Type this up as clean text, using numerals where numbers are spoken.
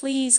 Please